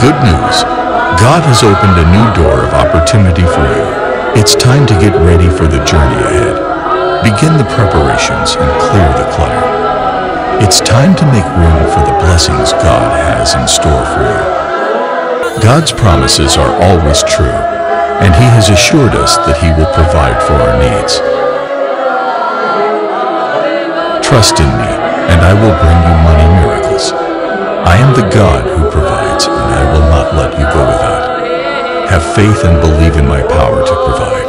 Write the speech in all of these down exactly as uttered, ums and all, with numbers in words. Good news! God has opened a new door of opportunity for you. It's time to get ready for the journey ahead. Begin the preparations and clear the clutter. It's time to make room for the blessings God has in store for you. God's promises are always true, and He has assured us that He will provide for our needs. Trust in me, and I will bring you money miracles. I am the God who provides, and I will not let you go without. Have faith and believe in my power to provide.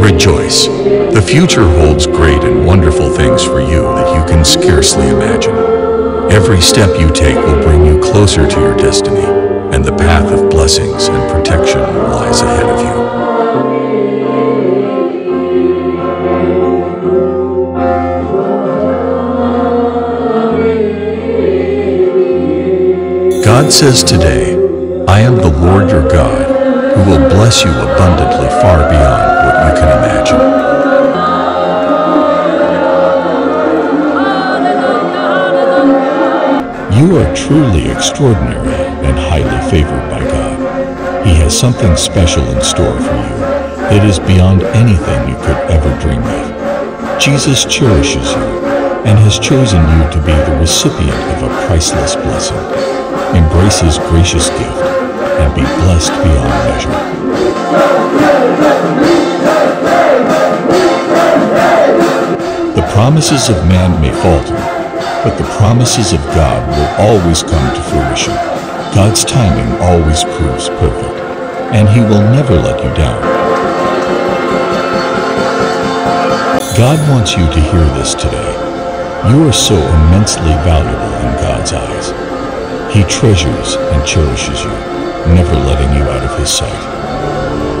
Rejoice. The future holds great and wonderful things for you that you can scarcely imagine. Every step you take will bring you closer to your destiny, and the path of blessings and protection lies ahead of you. God says today, I am the Lord your God, who will bless you abundantly far beyond what you can imagine. You are truly extraordinary and highly favored by God. He has something special in store for you that is beyond anything you could ever dream of. Jesus cherishes you and has chosen you to be the recipient of a priceless blessing. Embrace His gracious gift and be blessed beyond measure. The promises of man may falter, but the promises of God will always come to fruition. God's timing always proves perfect, and He will never let you down. God wants you to hear this today. You are so immensely valuable in God's eyes. He treasures and cherishes you, never letting you out of His sight.